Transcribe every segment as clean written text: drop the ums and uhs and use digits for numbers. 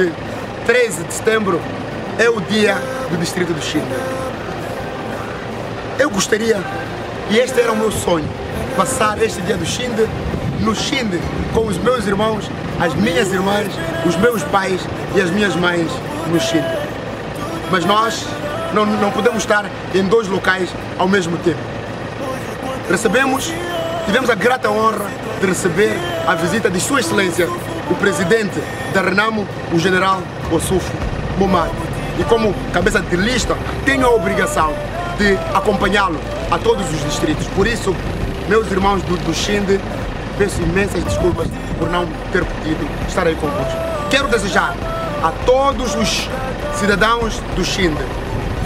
hoje, 13 de setembro, é o dia do distrito do Chinde. Eu gostaria, e este era o meu sonho, passar este dia do Chinde no Chinde com os meus irmãos, as minhas irmãs, os meus pais e as minhas mães no Chinde. Mas nós não podemos estar em dois locais ao mesmo tempo. Tivemos a grata honra de receber a visita de Sua Excelência, o presidente da Renamo, o general Ossufo Momade. E como cabeça de lista, tenho a obrigação de acompanhá-lo a todos os distritos. Por isso, meus irmãos do Chinde, peço imensas desculpas por não ter podido estar aí convosco. Quero desejar a todos os cidadãos do Chinde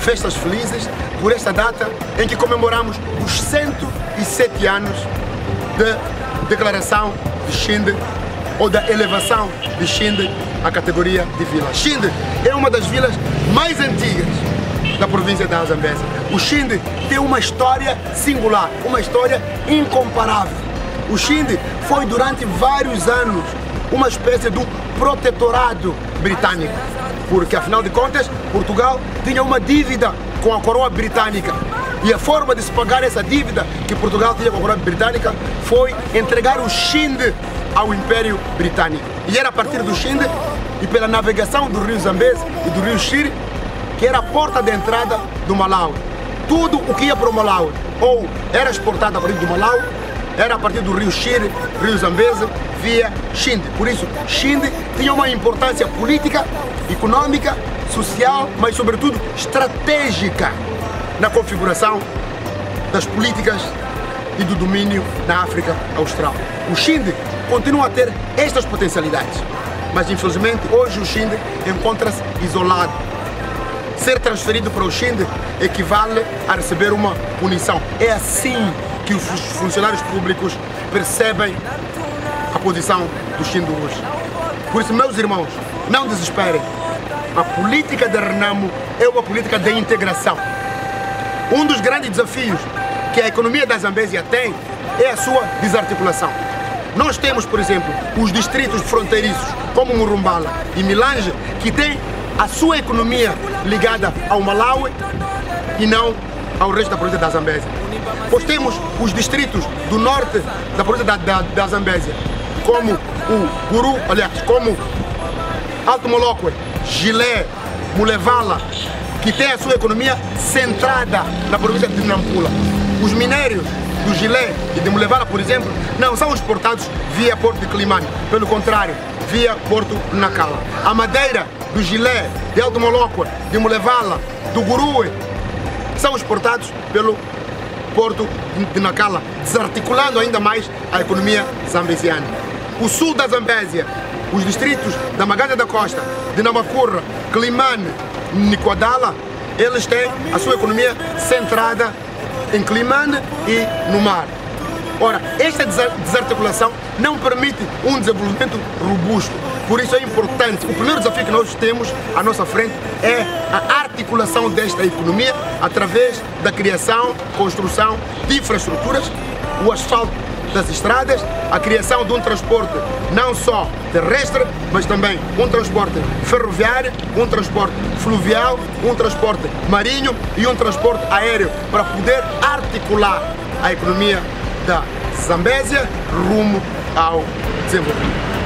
festas felizes por esta data em que comemoramos os 107 anos de declaração de Chinde ou da elevação de Chinde à categoria de vila. Chinde é uma das vilas mais antigas da província da Zambézia. O Chinde tem uma história singular, uma história incomparável. O Chinde foi durante vários anos uma espécie de um protetorado britânico, porque afinal de contas Portugal tinha uma dívida com a coroa britânica e a forma de se pagar essa dívida que Portugal tinha com a coroa britânica foi entregar o Chinde ao Império Britânico. E era a partir do Chinde e pela navegação do rio Zambeze e do rio Chire que era a porta de entrada do Malawi. Tudo o que ia para o Malawi ou era exportado a partir do Malawi, era a partir do rio Chire, rio Zambeze, via Chinde. Por isso, Chinde tinha uma importância política, econômica, social, mas sobretudo estratégica na configuração das políticas e do domínio na África Austral. O Chinde continua a ter estas potencialidades, mas infelizmente hoje o Chinde encontra-se isolado. Ser transferido para o Chinde equivale a receber uma punição. É assim que os funcionários públicos percebem a posição do Chinde hoje. Por isso, meus irmãos, não desesperem. A política da Renamo é uma política de integração. Um dos grandes desafios que a economia da Zambézia tem é a sua desarticulação. Nós temos, por exemplo, os distritos fronteiriços, como Murumbala e Milange, que têm a sua economia ligada ao Malawi e não ao resto da província da Zambézia. Pois temos os distritos do norte da província da Zambézia, como o Guru, como Alto Moloque, Gilé, Mulevala, que tem a sua economia centrada na província de Nampula. Os minérios do Gilé e de Mulevala, por exemplo, não são exportados via porto de Quelimane, pelo contrário, via porto Nacala. A madeira do Gilé, de Alto Moloque, de Mulevala, do Gurué, são exportados pelo porto de Nacala, desarticulando ainda mais a economia zambeziana. O sul da Zambézia, os distritos da Magalha da Costa, de Namacurra, Quelimane, Nicodala, eles têm a sua economia centrada em Quelimane e no mar. Ora, esta desarticulação não permite um desenvolvimento robusto. Por isso é importante, o primeiro desafio que nós temos à nossa frente é a articulação desta economia através da criação, construção de infraestruturas, o asfalto das estradas, a criação de um transporte não só terrestre, mas também um transporte ferroviário, um transporte fluvial, um transporte marinho e um transporte aéreo para poder articular a economia da Zambézia rumo ao desenvolvimento.